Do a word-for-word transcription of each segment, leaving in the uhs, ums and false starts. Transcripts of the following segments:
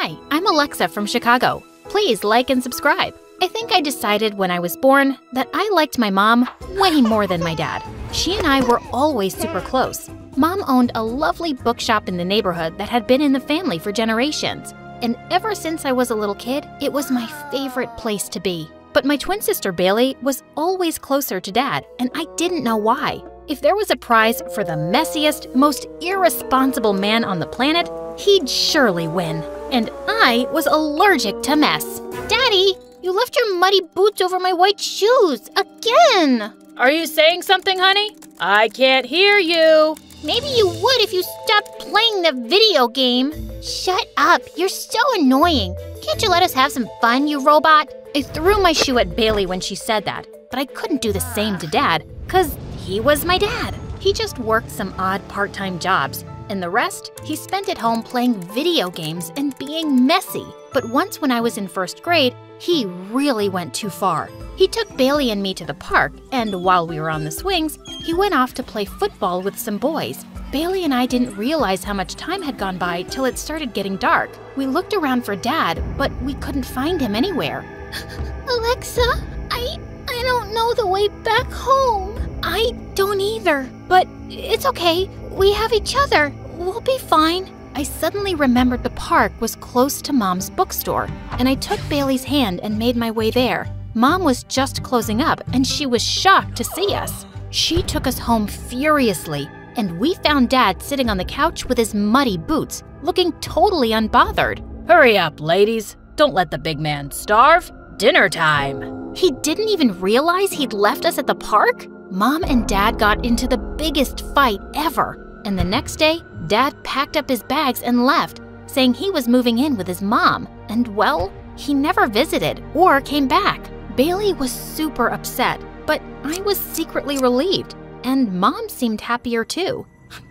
Hi, I'm Alexa from Chicago. Please like and subscribe. I think I decided when I was born that I liked my mom way more than my dad. She and I were always super close. Mom owned a lovely bookshop in the neighborhood that had been in the family for generations. And ever since I was a little kid, it was my favorite place to be. But my twin sister Bailey was always closer to Dad, and I didn't know why. If there was a prize for the messiest, most irresponsible man on the planet, he'd surely win. And I was allergic to mess. Daddy, you left your muddy boots over my white shoes again! Are you saying something, honey? I can't hear you. Maybe you would if you stopped playing the video game. Shut up, you're so annoying. Can't you let us have some fun, you robot? I threw my shoe at Bailey when she said that, but I couldn't do the same to Dad, cause he was my dad. He just worked some odd part-time jobs, and the rest he spent at home playing video games and being messy. But once when I was in first grade, he really went too far. He took Bailey and me to the park, and while we were on the swings, he went off to play football with some boys. Bailey and I didn't realize how much time had gone by till it started getting dark. We looked around for Dad, but we couldn't find him anywhere. Alexa, I, I don't know the way back home. I don't either, but it's okay. We have each other. We'll be fine. I suddenly remembered the park was close to Mom's bookstore, and I took Bailey's hand and made my way there. Mom was just closing up, and she was shocked to see us. She took us home furiously, and we found Dad sitting on the couch with his muddy boots, looking totally unbothered. Hurry up, ladies. Don't let the big man starve. Dinner time. He didn't even realize he'd left us at the park? Mom and Dad got into the biggest fight ever. And the next day, Dad packed up his bags and left, saying he was moving in with his mom. And well, he never visited or came back. Bailey was super upset, but I was secretly relieved. And Mom seemed happier too.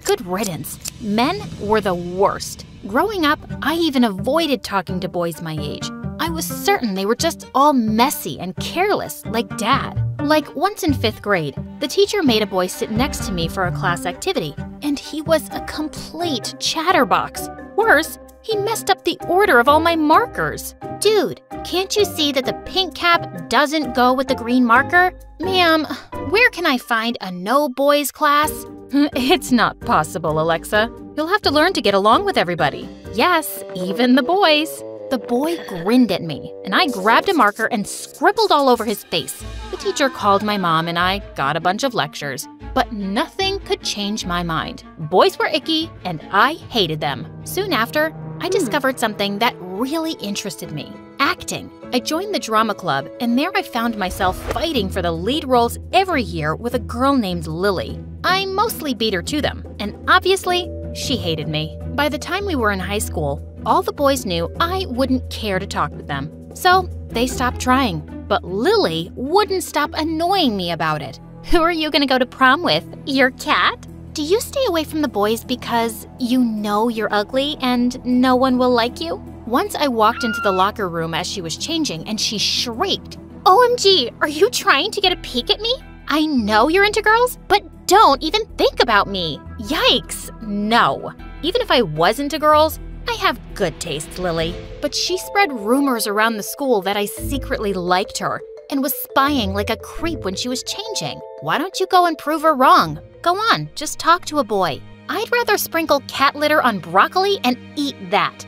Good riddance. Men were the worst. Growing up, I even avoided talking to boys my age. I was certain they were just all messy and careless, like Dad. Like once in fifth grade, the teacher made a boy sit next to me for a class activity, and he was a complete chatterbox. Worse, he messed up the order of all my markers. Dude, can't you see that the pink cap doesn't go with the green marker? Ma'am, where can I find a no boys class? It's not possible, Alexa. You'll have to learn to get along with everybody. Yes, even the boys. The boy grinned at me, and I grabbed a marker and scribbled all over his face. The teacher called my mom and I got a bunch of lectures, but nothing could change my mind. Boys were icky, and I hated them. Soon after, I discovered something that really interested me: acting. I joined the drama club, and there I found myself fighting for the lead roles every year with a girl named Lily. I mostly beat her to them, and obviously, she hated me. By the time we were in high school, all the boys knew I wouldn't care to talk with them, so they stopped trying. But Lily wouldn't stop annoying me about it. Who are you gonna go to prom with, your cat? Do you stay away from the boys because you know you're ugly and no one will like you? Once I walked into the locker room as she was changing and she shrieked, O M G, are you trying to get a peek at me? I know you're into girls, but don't even think about me. Yikes, no. Even if I was into girls, I have good taste, Lily. But she spread rumors around the school that I secretly liked her and was spying like a creep when she was changing. Why don't you go and prove her wrong? Go on, just talk to a boy. I'd rather sprinkle cat litter on broccoli and eat that.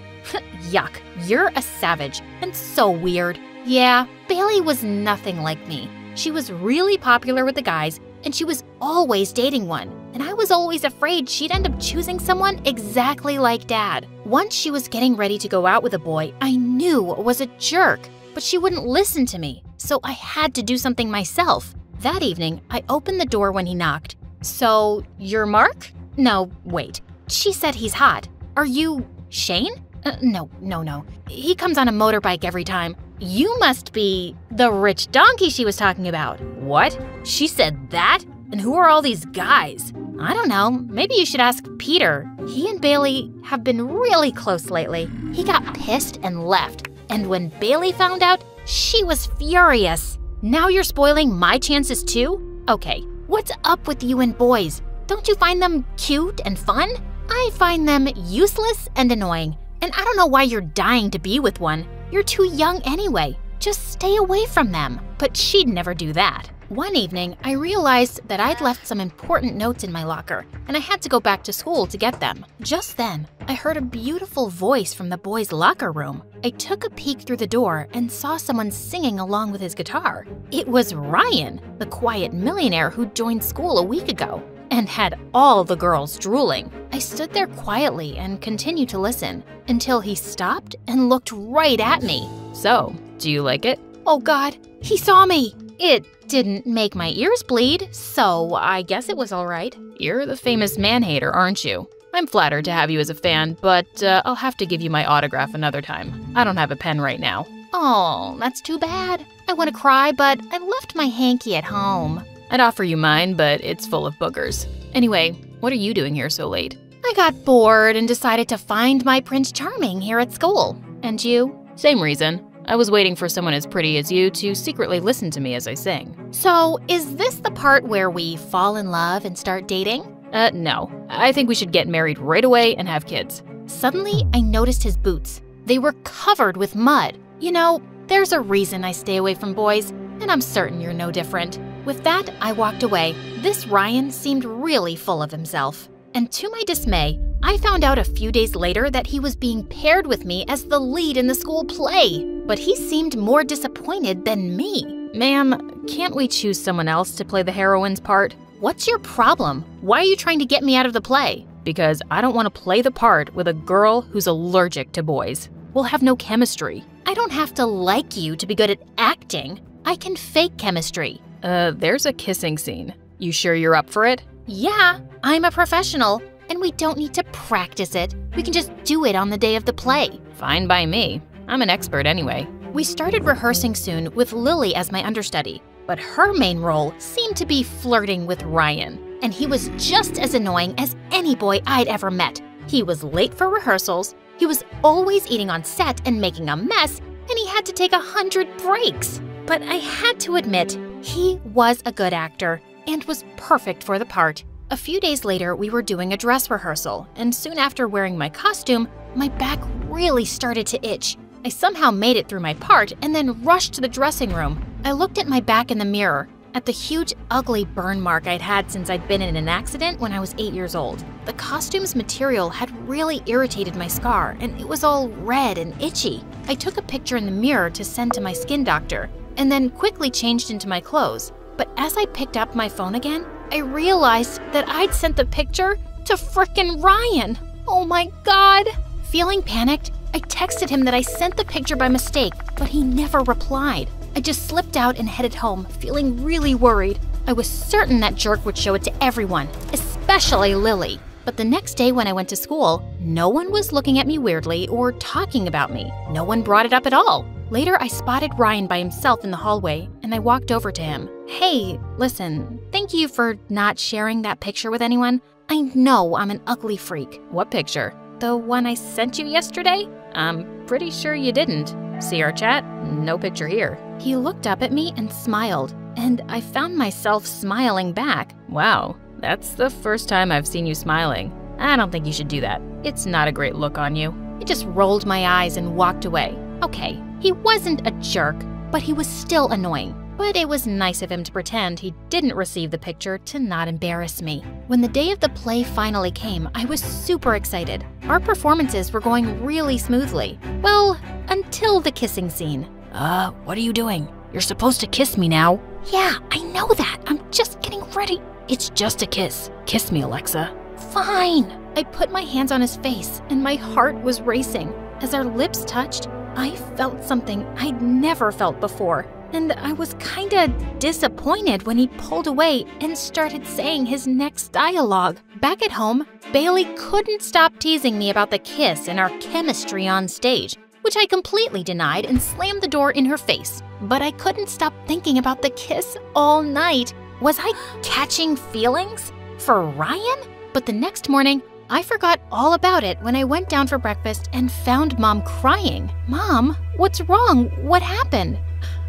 Yuck, you're a savage and so weird. Yeah, Bailey was nothing like me. She was really popular with the guys, and she was always dating one. And I was always afraid she'd end up choosing someone exactly like Dad. Once she was getting ready to go out with a boy I knew was a jerk, but she wouldn't listen to me, so I had to do something myself. That evening, I opened the door when he knocked. So, you're Mark? No, wait. She said he's hot. Are you Shane? Uh, no, no, no. He comes on a motorbike every time. You must be the rich donkey she was talking about. What? She said that? And who are all these guys? I don't know, maybe you should ask Peter. He and Bailey have been really close lately. He got pissed and left. And when Bailey found out, she was furious. Now you're spoiling my chances too? Okay, what's up with you and boys? Don't you find them cute and fun? I find them useless and annoying. And I don't know why you're dying to be with one. You're too young anyway. Just stay away from them. But she'd never do that. One evening, I realized that I'd left some important notes in my locker, and I had to go back to school to get them. Just then, I heard a beautiful voice from the boys' locker room. I took a peek through the door and saw someone singing along with his guitar. It was Ryan, the quiet millionaire who joined school a week ago and had all the girls drooling. I stood there quietly and continued to listen until he stopped and looked right at me. "So, do you like it?" Oh God, he saw me! It didn't make my ears bleed, so I guess it was all right. You're the famous man-hater, aren't you? I'm flattered to have you as a fan, but uh, I'll have to give you my autograph another time. I don't have a pen right now. Oh, that's too bad. I want to cry, but I left my hanky at home. I'd offer you mine, but it's full of boogers. Anyway, what are you doing here so late? I got bored and decided to find my Prince Charming here at school. And you? Same reason. I was waiting for someone as pretty as you to secretly listen to me as I sing. So, is this the part where we fall in love and start dating? Uh, no. I think we should get married right away and have kids. Suddenly, I noticed his boots. They were covered with mud. You know, there's a reason I stay away from boys, and I'm certain you're no different. With that, I walked away. This Ryan seemed really full of himself. And to my dismay, I found out a few days later that he was being paired with me as the lead in the school play. But he seemed more disappointed than me. Ma'am, can't we choose someone else to play the heroine's part? What's your problem? Why are you trying to get me out of the play? Because I don't want to play the part with a girl who's allergic to boys. We'll have no chemistry. I don't have to like you to be good at acting. I can fake chemistry. Uh, there's a kissing scene. You sure you're up for it? Yeah, I'm a professional. And we don't need to practice it. We can just do it on the day of the play. Fine by me. I'm an expert anyway. We started rehearsing soon with Lily as my understudy, but her main role seemed to be flirting with Ryan. And he was just as annoying as any boy I'd ever met. He was late for rehearsals, he was always eating on set and making a mess, and he had to take a hundred breaks. But I had to admit, he was a good actor and was perfect for the part. A few days later, we were doing a dress rehearsal, and soon after wearing my costume, my back really started to itch. I somehow made it through my part and then rushed to the dressing room. I looked at my back in the mirror, at the huge, ugly burn mark I'd had since I'd been in an accident when I was eight years old. The costume's material had really irritated my scar, and it was all red and itchy. I took a picture in the mirror to send to my skin doctor, and then quickly changed into my clothes. But as I picked up my phone again, I realized that I'd sent the picture to frickin' Ryan. Oh my God. Feeling panicked, I texted him that I sent the picture by mistake, but he never replied. I just slipped out and headed home, feeling really worried. I was certain that jerk would show it to everyone, especially Lily. But the next day when I went to school, no one was looking at me weirdly or talking about me. No one brought it up at all. Later, I spotted Ryan by himself in the hallway, and I walked over to him. Hey, listen, thank you for not sharing that picture with anyone. I know I'm an ugly freak. What picture? The one I sent you yesterday? I'm pretty sure you didn't. See our chat? No picture here. He looked up at me and smiled, and I found myself smiling back. Wow, that's the first time I've seen you smiling. I don't think you should do that. It's not a great look on you. I just rolled my eyes and walked away. Okay. He wasn't a jerk, but he was still annoying. But it was nice of him to pretend he didn't receive the picture to not embarrass me. When the day of the play finally came, I was super excited. Our performances were going really smoothly. Well, until the kissing scene. Uh, what are you doing? You're supposed to kiss me now. Yeah, I know that. I'm just getting ready. It's just a kiss. Kiss me, Alexa. Fine. I put my hands on his face, and my heart was racing. As our lips touched, I felt something I'd never felt before, and I was kinda disappointed when he pulled away and started saying his next dialogue. Back at home, Bailey couldn't stop teasing me about the kiss and our chemistry on stage, which I completely denied and slammed the door in her face. But I couldn't stop thinking about the kiss all night. Was I catching feelings for Ryan? But the next morning, I forgot all about it when I went down for breakfast and found Mom crying. Mom, what's wrong? What happened?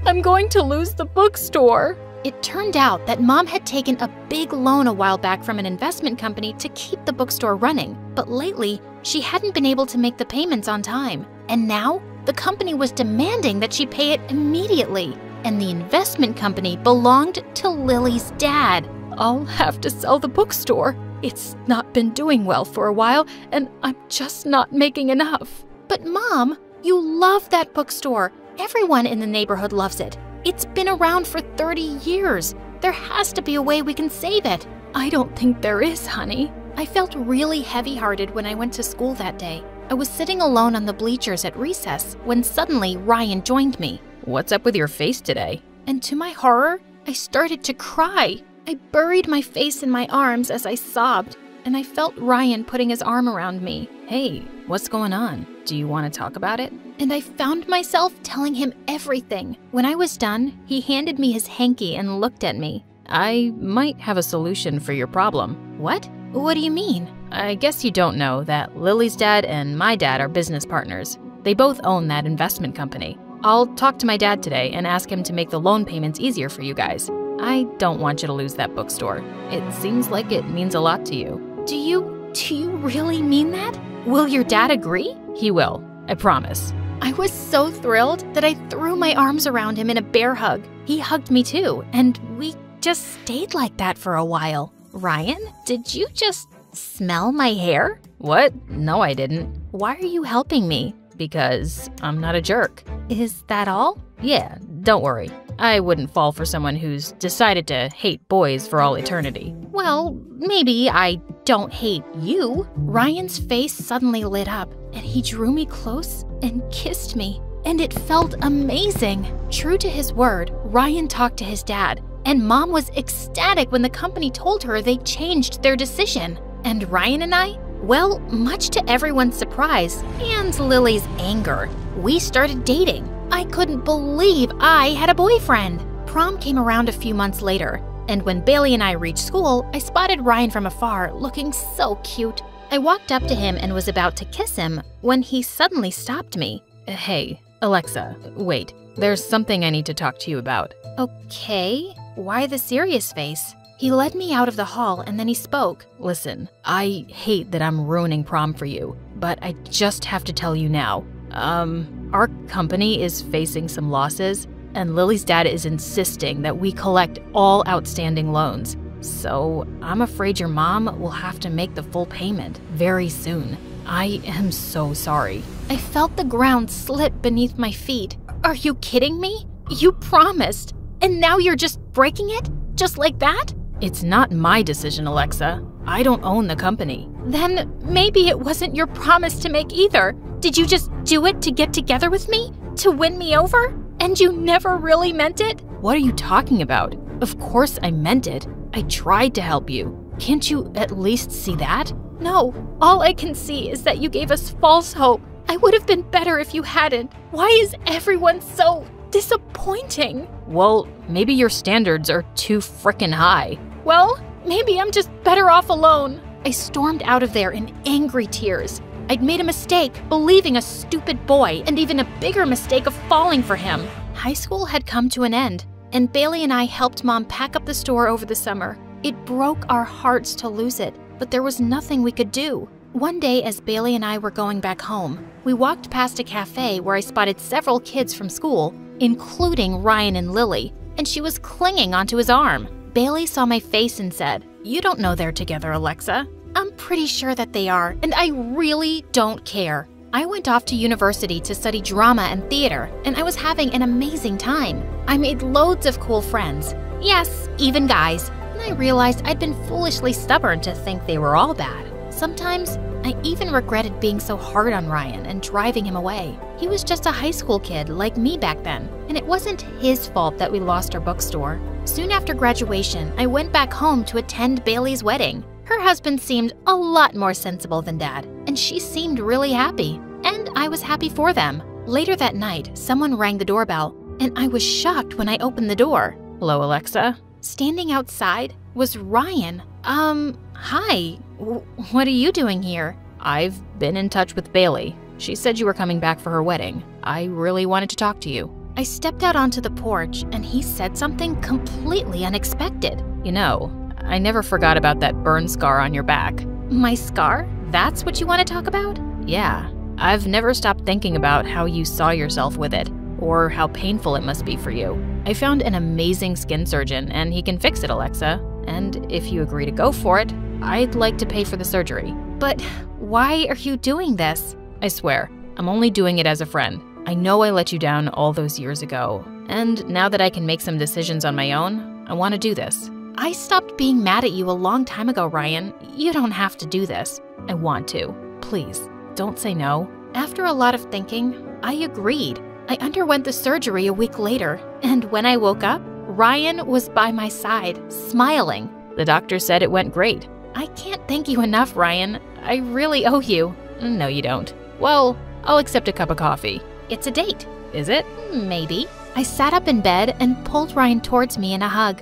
I'm going to lose the bookstore. It turned out that Mom had taken a big loan a while back from an investment company to keep the bookstore running, but lately She hadn't been able to make the payments on time, and now the company was demanding that she pay it immediately, and the investment company belonged to Lily's dad. I'll have to sell the bookstore. It's not been doing well for a while, and I'm just not making enough. But Mom, you love that bookstore. Everyone in the neighborhood loves it. It's been around for thirty years. There has to be a way we can save it. I don't think there is, honey. I felt really heavy-hearted when I went to school that day. I was sitting alone on the bleachers at recess when suddenly Ryan joined me. What's up with your face today? And to my horror, I started to cry. I buried my face in my arms as I sobbed, and I felt Ryan putting his arm around me. Hey, what's going on? Do you want to talk about it? And I found myself telling him everything. When I was done, he handed me his hanky and looked at me. I might have a solution for your problem. What? What do you mean? I guess you don't know that Lily's dad and my dad are business partners. They both own that investment company. I'll talk to my dad today and ask him to make the loan payments easier for you guys. I don't want you to lose that bookstore. It seems like it means a lot to you. Do you, do you really mean that? Will your dad agree? He will, I promise. I was so thrilled that I threw my arms around him in a bear hug. He hugged me too, and we just stayed like that for a while. Ryan, did you just smell my hair? What? No, I didn't. Why are you helping me? Because I'm not a jerk. Is that all? Yeah, don't worry. I wouldn't fall for someone who's decided to hate boys for all eternity. Well, maybe I don't hate you. Ryan's face suddenly lit up, and he drew me close and kissed me. And it felt amazing. True to his word, Ryan talked to his dad, and Mom was ecstatic when the company told her they changed their decision. And Ryan and I? Well, much to everyone's surprise and Lily's anger, we started dating. I couldn't believe I had a boyfriend. Prom came around a few months later, and when Bailey and I reached school, I spotted Ryan from afar looking so cute. I walked up to him and was about to kiss him when he suddenly stopped me. Hey, Alexa, wait. There's something I need to talk to you about. Okay, why the serious face? He led me out of the hall and then he spoke. Listen, I hate that I'm ruining prom for you, but I just have to tell you now. Um, our company is facing some losses, and Lily's dad is insisting that we collect all outstanding loans. So I'm afraid your mom will have to make the full payment very soon. I am so sorry. I felt the ground slip beneath my feet. Are you kidding me? You promised, and now you're just breaking it? Just like that? It's not my decision, Alexa. I don't own the company. Then maybe it wasn't your promise to make either. Did you just do it to get together with me? To win me over? And you never really meant it? What are you talking about? Of course I meant it. I tried to help you. Can't you at least see that? No, all I can see is that you gave us false hope. I would have been better if you hadn't. Why is everyone so disappointing? Well, maybe your standards are too frickin' high. Well, maybe I'm just better off alone. I stormed out of there in angry tears. I'd made a mistake believing a stupid boy, and even a bigger mistake of falling for him. High school had come to an end, and Bailey and I helped Mom pack up the store over the summer. It broke our hearts to lose it, but there was nothing we could do. One day, as Bailey and I were going back home, we walked past a cafe where I spotted several kids from school, including Ryan and Lily, and she was clinging onto his arm. Bailey saw my face and said, "You don't know they're together, Alexa." I'm pretty sure that they are, and I really don't care. I went off to university to study drama and theater, and I was having an amazing time. I made loads of cool friends. Yes, even guys. And I realized I'd been foolishly stubborn to think they were all bad. Sometimes, I even regretted being so hard on Ryan and driving him away. He was just a high school kid like me back then, and it wasn't his fault that we lost our bookstore. Soon after graduation, I went back home to attend Bailey's wedding. Her husband seemed a lot more sensible than Dad, and she seemed really happy, and I was happy for them. Later that night, someone rang the doorbell, and I was shocked when I opened the door. Hello, Alexa. Standing outside was Ryan. Um, hi. What are you doing here? I've been in touch with Bailey. She said you were coming back for her wedding. I really wanted to talk to you. I stepped out onto the porch, and he said something completely unexpected. You know, I never forgot about that burn scar on your back. My scar? That's what you want to talk about? Yeah. I've never stopped thinking about how you saw yourself with it, or how painful it must be for you. I found an amazing skin surgeon, and he can fix it, Alexa. And if you agree to go for it, I'd like to pay for the surgery. But why are you doing this? I swear, I'm only doing it as a friend. I know I let you down all those years ago, and now that I can make some decisions on my own, I want to do this. I stopped being mad at you a long time ago, Ryan. You don't have to do this. I want to. Please, don't say no. After a lot of thinking, I agreed. I underwent the surgery a week later, and when I woke up, Ryan was by my side, smiling. The doctor said it went great. I can't thank you enough, Ryan. I really owe you. No, you don't. Well, I'll accept a cup of coffee. It's a date. Is it? Maybe. I sat up in bed and pulled Ryan towards me in a hug.